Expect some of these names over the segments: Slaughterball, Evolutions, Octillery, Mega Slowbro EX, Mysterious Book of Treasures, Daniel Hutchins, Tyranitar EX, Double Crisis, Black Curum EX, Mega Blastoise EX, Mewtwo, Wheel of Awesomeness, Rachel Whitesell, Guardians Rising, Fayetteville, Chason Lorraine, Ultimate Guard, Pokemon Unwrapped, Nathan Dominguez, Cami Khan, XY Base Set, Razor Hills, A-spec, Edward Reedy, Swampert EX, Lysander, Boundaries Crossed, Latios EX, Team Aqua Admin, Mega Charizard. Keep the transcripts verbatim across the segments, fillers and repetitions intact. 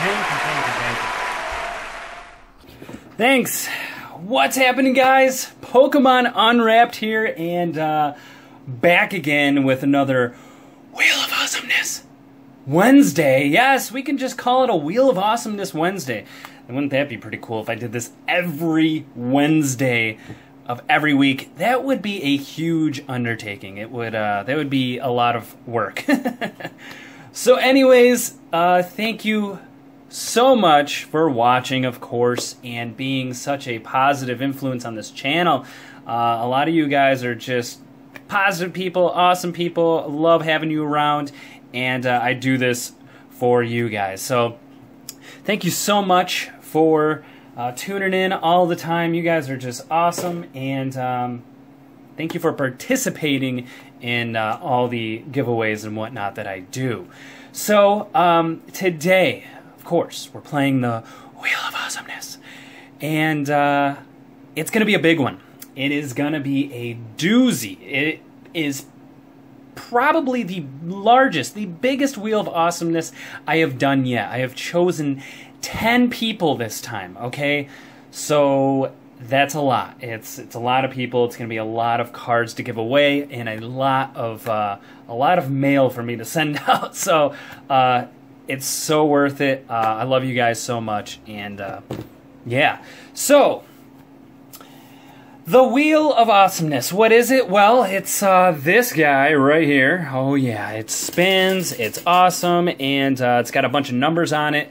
Thank you, thank you, thank you. Thanks. What's happening, guys? Pokemon Unwrapped here, and uh, back again with another Wheel of Awesomeness Wednesday. Yes, we can just call it a Wheel of Awesomeness Wednesday. And wouldn't that be pretty cool if I did this every Wednesday of every week? That would be a huge undertaking. It would uh, that would be a lot of work. So anyways, uh, thank you so much for watching, of course, and being such a positive influence on this channel. Uh, a lot of you guys are just positive people, awesome people, love having you around, and uh, I do this for you guys. So thank you so much for uh, tuning in all the time. You guys are just awesome, and um, thank you for participating in uh, all the giveaways and whatnot that I do. So um, today, of course, we're playing the Wheel of Awesomeness, and uh, it's going to be a big one. It is going to be a doozy. It is probably the largest, the biggest Wheel of Awesomeness I have done yet. I have chosen ten people this time, okay? So that's a lot. It's it's a lot of people. It's going to be a lot of cards to give away and a lot of uh, a lot of mail for me to send out. So uh, it's so worth it. Uh, I love you guys so much, and uh, yeah. So the Wheel of Awesomeness. What is it? Well, it's uh, this guy right here. Oh yeah, it spins. It's awesome, and uh, it's got a bunch of numbers on it.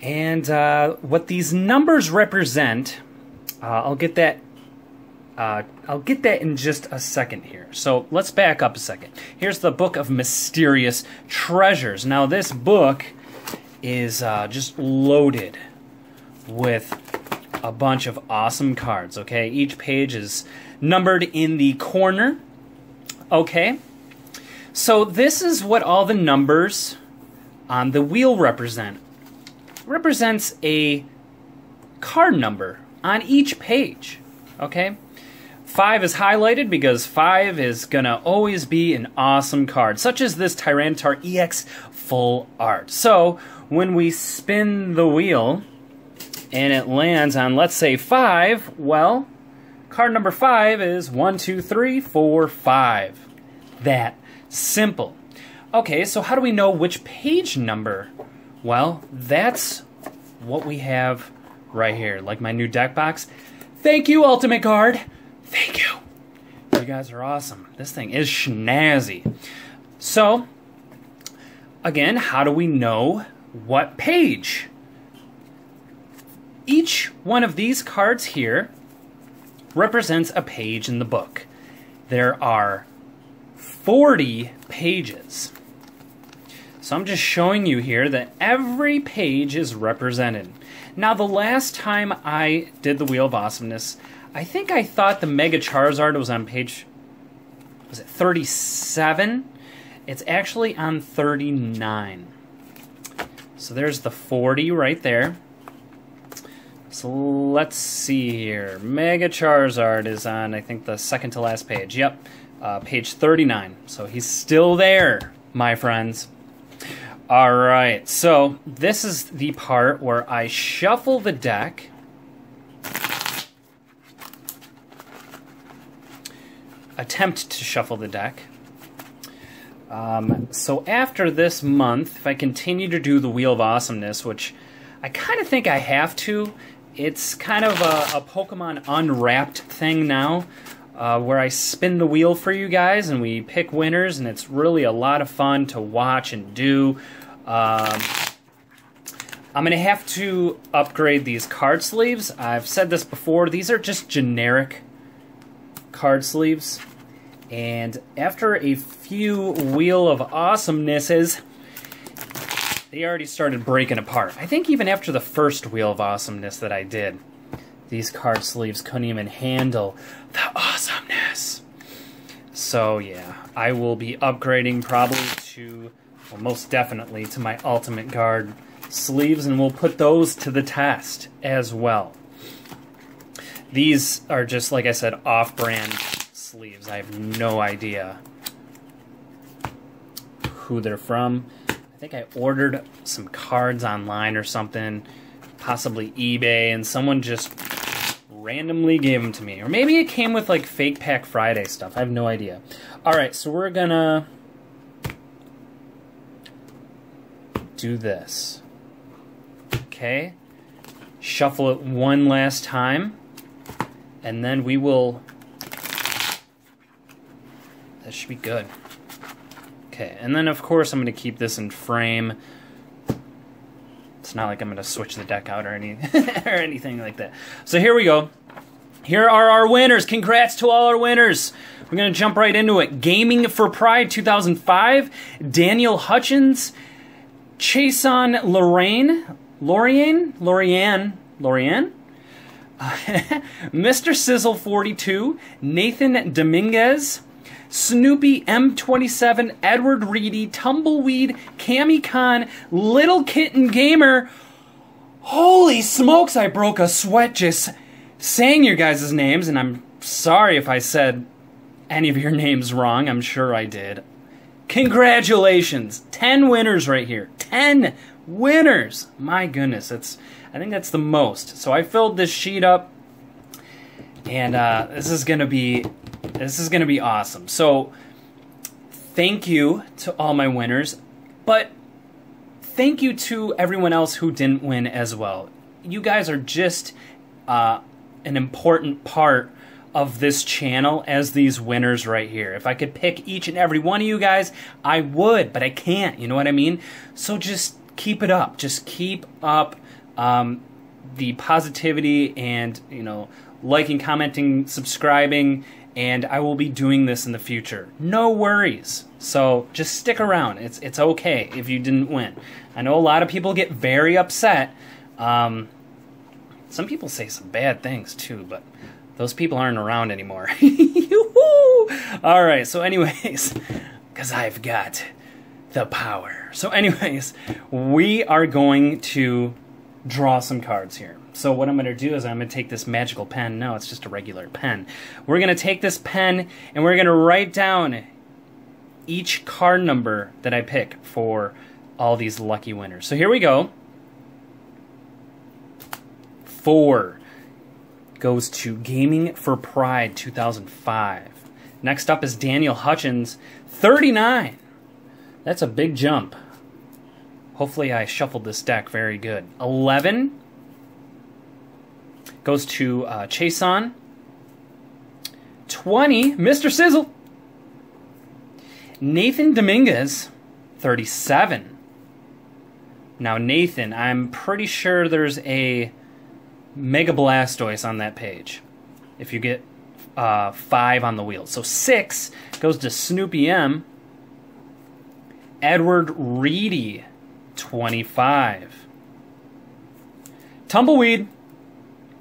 And uh, what these numbers represent. Uh, I'll get that. Uh, I'll get that in just a second here. So let's back up a second. Here's the Book of Mysterious Treasures. Now this book is uh, just loaded with a bunch of awesome cards. Okay, each page is numbered in the corner. Okay, so this is what all the numbers on the wheel represent. Represents a card number on each page, okay? Five is highlighted because five is gonna always be an awesome card, such as this Tyranitar E X full art. So when we spin the wheel and it lands on, let's say, five, well, card number five is one, two, three, four, five. That simple. Okay, so how do we know which page number? Well, that's what we have right here, like my new deck box. Thank you, Ultimate Guard. Thank you. You guys are awesome. This thing is schnazzy. So, again, how do we know what page? Each one of these cards here represents a page in the book. There are forty pages. So I'm just showing you here that every page is represented. Now, the last time I did the Wheel of Awesomeness, I think I thought the Mega Charizard was on page, was it thirty-seven? It's actually on thirty-nine. So there's the forty right there. So let's see here. Mega Charizard is on, I think, the second to last page. Yep, uh, page thirty-nine. So he's still there, my friends. All right, so this is the part where I shuffle the deck. Attempt to shuffle the deck. Um, so after this month, if I continue to do the Wheel of Awesomeness, which I kind of think I have to, it's kind of a, a Pokemon Unwrapped thing now, uh, where I spin the wheel for you guys and we pick winners, and it's really a lot of fun to watch and do. Um, I'm going to have to upgrade these card sleeves. I've said this before. These are just generic card sleeves. And after a few Wheel of Awesomenesses, they already started breaking apart. I think even after the first Wheel of Awesomeness that I did, these card sleeves couldn't even handle the awesomeness. So yeah, I will be upgrading probably to, well, most definitely to my Ultimate Guard sleeves, and we'll put those to the test as well. These are just, like I said, off-brand sleeves. I have no idea who they're from. I I think I ordered some cards online or something, possibly eBay, and someone just randomly gave them to me. Or maybe it came with like Fake Pack Friday stuff. I have no idea. Alright, so we're gonna do this. Okay. Shuffle it one last time. And then we will... That should be good. Okay, and then of course I'm going to keep this in frame. It's not like I'm going to switch the deck out or, any, or anything like that. So here we go. Here are our winners. Congrats to all our winners. We're going to jump right into it. Gaming for Pride two thousand five, Daniel Hutchins, Chason Lorraine, Lorianne, Lorianne, Lorianne, Mister Sizzle forty-two, Nathan Dominguez, Snoopy M twenty-seven, Edward Reedy, Tumbleweed, Cami Khan, Little Kitten Gamer. Holy smokes, I broke a sweat just saying your guys' names, and I'm sorry if I said any of your names wrong. I'm sure I did. Congratulations. ten winners right here. ten winners. My goodness, that's, I think that's the most. So I filled this sheet up, and uh, this is going to be... This is going to be awesome. So thank you to all my winners, but thank you to everyone else who didn't win as well. You guys are just uh, an important part of this channel as these winners right here. If I could pick each and every one of you guys, I would, but I can't. You know what I mean? So just keep it up. Just keep up um, the positivity and, you know, liking, commenting, subscribing, and I will be doing this in the future. No worries. So just stick around. It's it's okay if you didn't win. I know a lot of people get very upset. Um, some people say some bad things too, but those people aren't around anymore. All right, so anyways, because I've got the power. So anyways, we are going to draw some cards here. So what I'm going to do is I'm going to take this magical pen. No, it's just a regular pen. We're going to take this pen and we're going to write down each card number that I pick for all these lucky winners. So here we go. Four goes to Gaming for Pride two thousand five. Next up is Daniel Hutchins, thirty-nine. That's a big jump. Hopefully I shuffled this deck very good. eleven goes to uh, Chason. twenty, Mister Sizzle. Nathan Dominguez, thirty-seven. Now Nathan, I'm pretty sure there's a Mega Blastoise on that page if you get uh, five on the wheel. So six goes to Snoopy M. Edward Reedy, twenty-five. Tumbleweed,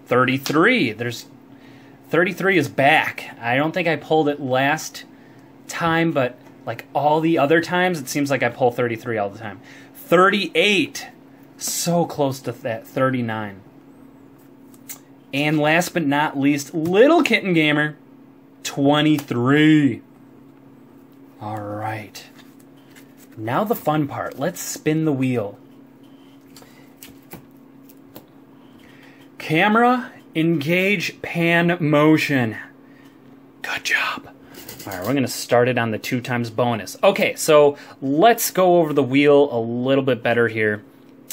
thirty-three. There's thirty-three is back. I don't think I pulled it last time, but like all the other times, it seems like I pull thirty-three all the time. thirty-eight. So close to that. thirty-nine. And last but not least, Little Kitten Gamer, twenty-three. All right. Now the fun part. Let's spin the wheel. Camera, engage, pan, motion. Good job. All right, we're going to start it on the two times bonus. Okay, so let's go over the wheel a little bit better here.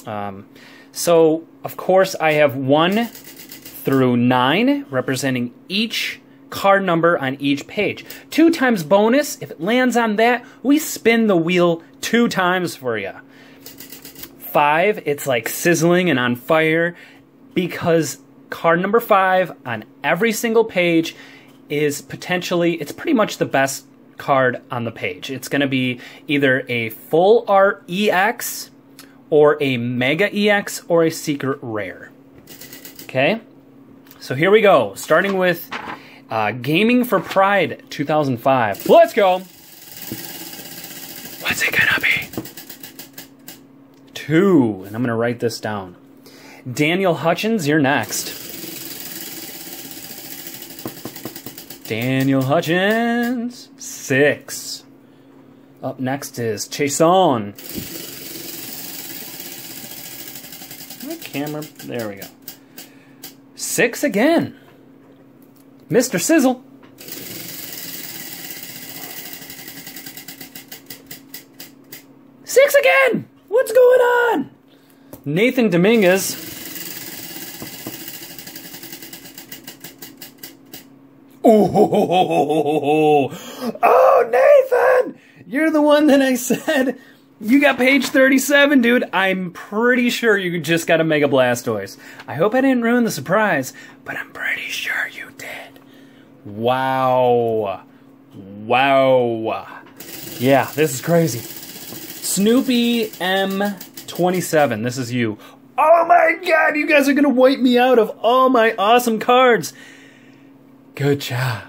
Um, so, of course, I have one through nine representing each card number on each page. Two times bonus, if it lands on that, we spin the wheel two times for you. Five, it's like sizzling and on fire, because card number five on every single page is potentially, it's pretty much the best card on the page. It's going to be either a full art E X or a mega E X or a secret rare. Okay, so here we go. Starting with uh, Gaming for Pride two thousand five. Let's go. What's it going to be? Two, and I'm going to write this down. Daniel Hutchins, you're next. Daniel Hutchins, six. Up next is Chason. My camera, there we go. Six again. Mister Sizzle. Six again! What's going on? Nathan Dominguez. Oh, ho, ho, ho, ho, ho, ho. Oh, Nathan! You're the one that I said you got page thirty-seven, dude. I'm pretty sure you just got a Mega Blastoise. I hope I didn't ruin the surprise, but I'm pretty sure you did. Wow. Wow. Yeah, this is crazy. Snoopy M twenty-seven, this is you. Oh my god, you guys are gonna wipe me out of all my awesome cards. Good job.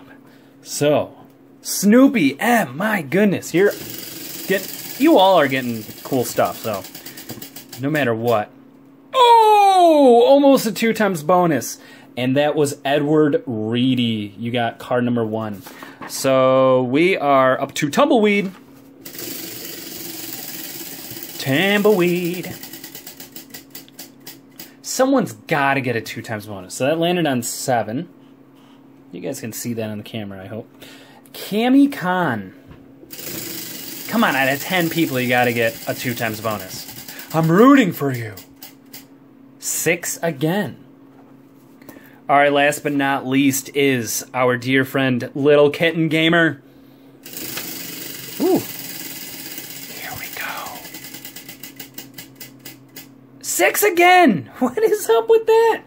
So, Snoopy M, my goodness, you're get you all are getting cool stuff, so no matter what. Oh, almost a two times bonus. And that was Edward Reedy. You got card number one. So we are up to Tumbleweed. Tumbleweed. Someone's got to get a two times bonus. So that landed on seven. You guys can see that on the camera, I hope. Cami Khan. Come on, out of ten people, you got to get a two times bonus. I'm rooting for you. Six again. All right, last but not least is our dear friend Little Kitten Gamer. Ooh. Six again! What is up with that?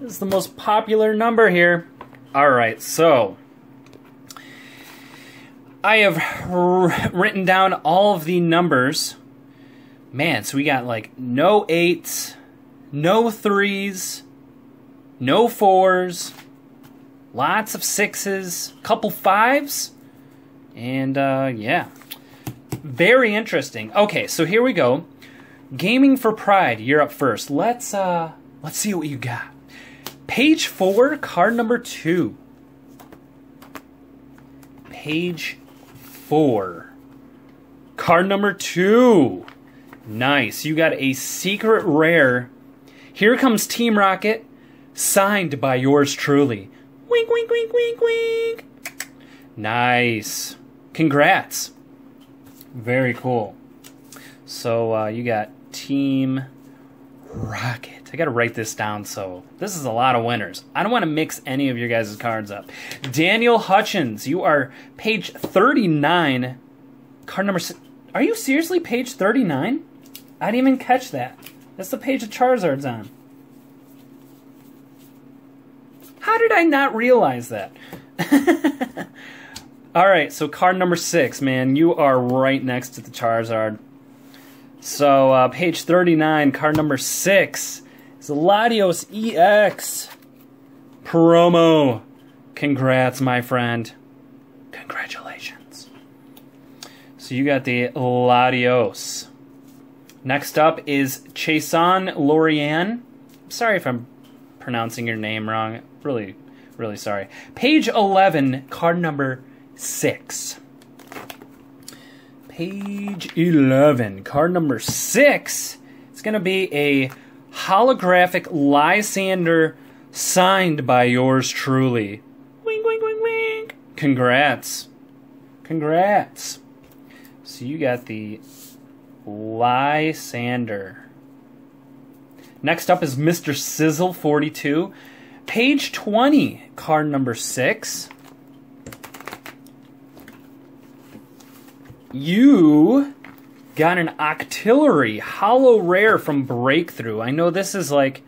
This is the most popular number here. Alright, so I have written down all of the numbers. Man, so we got like no eights, no threes, no fours, lots of sixes, couple fives, and uh, yeah. Very interesting. Okay, so here we go. Gaming for Pride, you're up first. Let's uh, let's see what you got. Page four, card number two. Page four, card number two. Nice, you got a secret rare. Here comes Team Rocket, signed by yours truly. Wink, wink, wink, wink, wink. Nice, congrats. Very cool. So uh, you got Team Rocket. I gotta write this down, so this is a lot of winners. I don't want to mix any of your guys' cards up. Daniel Hutchins, you are page thirty-nine. Card number six. Are you seriously page thirty-nine? I didn't even catch that. That's the page of Charizard's on. How did I not realize that? Alright, so card number six, man. You are right next to the Charizard. So, uh, page thirty-nine, card number six is Latios E X promo. Congrats, my friend. Congratulations. So, you got the Latios. Next up is Chason Lorian. Sorry if I'm pronouncing your name wrong. Really, really sorry. Page eleven, card number six. Page eleven, card number six. It's going to be a holographic Lysander signed by yours truly. Wink, wink, wink, wink. Congrats. Congrats. So you got the Lysander. Next up is Mister Sizzle forty-two. Page twenty, card number six. You got an Octillery Hollow Rare from Breakthrough. I know this is like...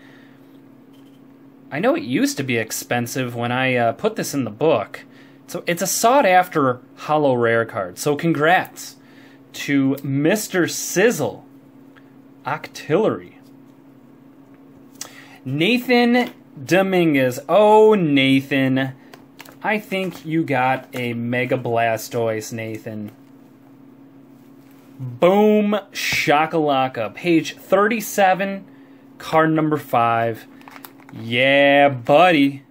I know it used to be expensive when I uh, put this in the book. So it's a sought-after Hollow Rare card. So congrats to Mister Sizzle. Octillery. Nathan Dominguez. Oh, Nathan. I think you got a Mega Blastoise, Nathan. Boom shakalaka. Page thirty-seven, card number five. Yeah, buddy.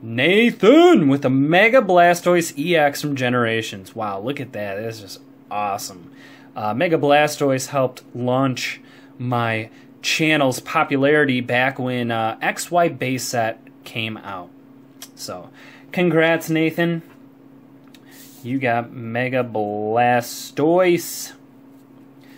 Nathan with a Mega Blastoise E X from Generations. Wow, look at that. That's just awesome. Uh, Mega Blastoise helped launch my channel's popularity back when uh, X Y Base Set came out. So, congrats, Nathan. You got Mega Blastoise.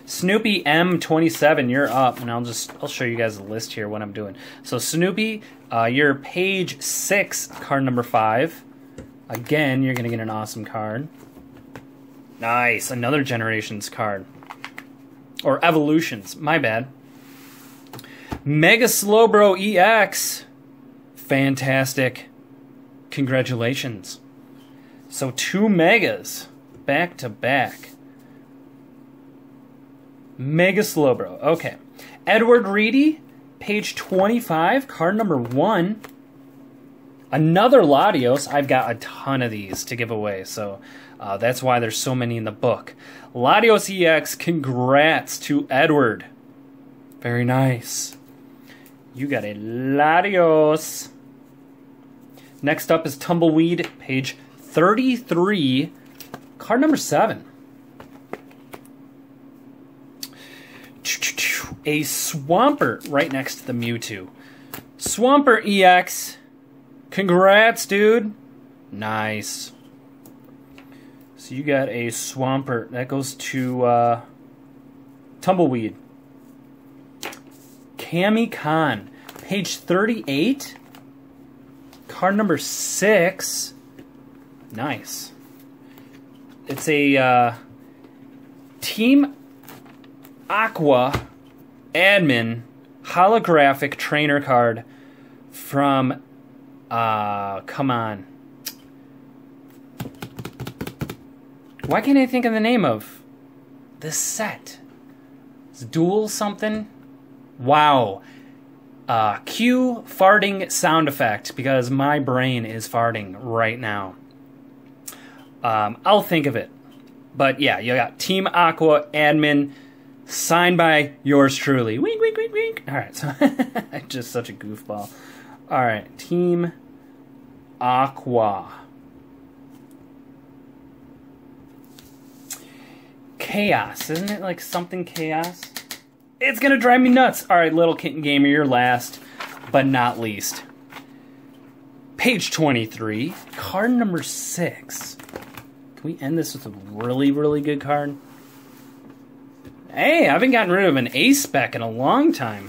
Snoopy M twenty-seven, you're up, and I'll just I'll show you guys the list here what I'm doing. So Snoopy, uh, you're page six, card number five. Again, you're gonna get an awesome card. Nice, another Generations card, or Evolutions. My bad. Mega Slowbro E X, fantastic. Congratulations. So two megas back to back. Mega Slowbro. Okay. Edward Reedy, page twenty-five, card number one. Another Latios. I've got a ton of these to give away, so uh, that's why there's so many in the book. Latios E X, congrats to Edward. Very nice. You got a Latios. Next up is Tumbleweed, page thirty-three, card number seven. A Swampert right next to the Mewtwo. Swampert E X. Congrats, dude. Nice. So you got a Swampert. That goes to uh, Tumbleweed. Cami Khan. Page thirty-eight. Card number six. Nice. It's a uh, Team Aqua Admin holographic trainer card from uh come on. Why can't I think of the name of this set? It's Dual something? Wow. Uh cue farting sound effect because my brain is farting right now. Um I'll think of it. But yeah, you got Team Aqua Admin signed by yours truly. Wink, wink, wink, wink. All right, so I'm just such a goofball. All right, Team Aqua. Chaos. Isn't it like something chaos? It's going to drive me nuts. All right, Little Kitten Gamer, you're last, but not least. Page twenty-three, card number six. Can we end this with a really, really good card? Hey, I haven't gotten rid of an A-spec in a long time.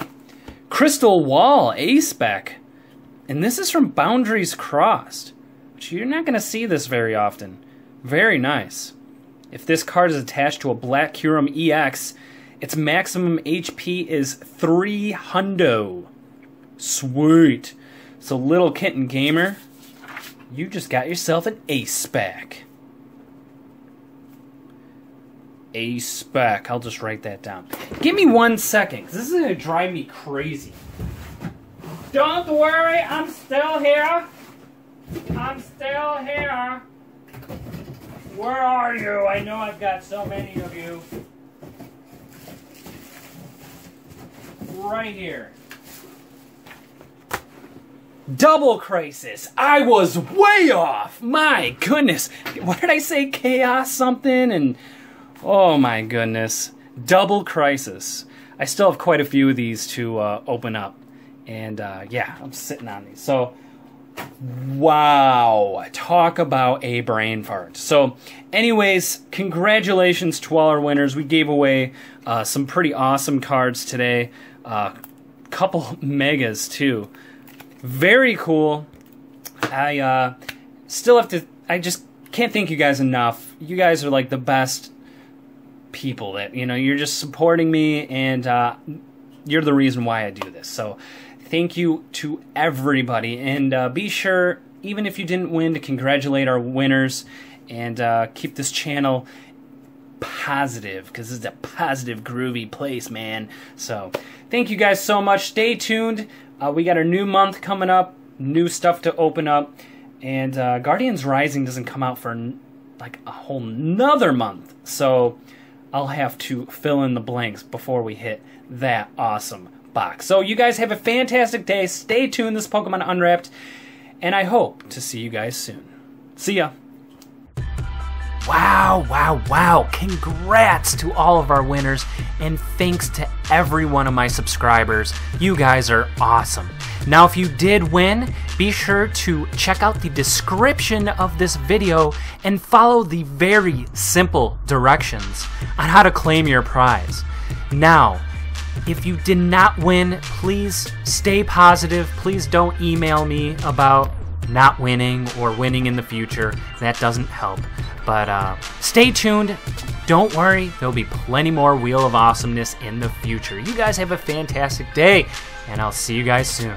Crystal Wall A-spec. And this is from Boundaries Crossed, which you're not going to see this very often. Very nice. If this card is attached to a Black Curum E X, its maximum H P is three hundred. Sweet. So Little Kitten Gamer, you just got yourself an A-spec. A-spec. I'll just write that down. Give me one second, because this is going to drive me crazy. Don't worry, I'm still here. I'm still here. Where are you? I know I've got so many of you. Right here. Double Crisis. I was way off. My goodness. What did I say? Chaos something and... Oh my goodness. Double Crisis. I still have quite a few of these to uh, open up. And uh, yeah, I'm sitting on these. So, wow. Talk about a brain fart. So, anyways, congratulations to all our winners. We gave away uh, some pretty awesome cards today. A uh, couple megas, too. Very cool. I uh, still have to... I just can't thank you guys enough. You guys are like the best... people that, you know, you're just supporting me, and uh, you're the reason why I do this. So thank you to everybody, and uh, be sure, even if you didn't win, to congratulate our winners and uh, keep this channel positive, because this is a positive, groovy place, man. So thank you guys so much. Stay tuned. Uh, we got a new month coming up, new stuff to open up, and uh, Guardians Rising doesn't come out for n like a whole nother month. So... I'll have to fill in the blanks before we hit that awesome box. So you guys have a fantastic day. Stay tuned. This is Pokemon Unwrapped, and I hope to see you guys soon. See ya. Wow, wow, wow. Congrats to all of our winners, and thanks to every one of my subscribers. You guys are awesome. Now, if you did win, be sure to check out the description of this video and follow the very simple directions on how to claim your prize. Now, if you did not win, please stay positive. Please don't email me about not winning or winning in the future. That doesn't help. But uh, stay tuned. Don't worry, there'll be plenty more Wheel of Awesomeness in the future. You guys have a fantastic day, and I'll see you guys soon.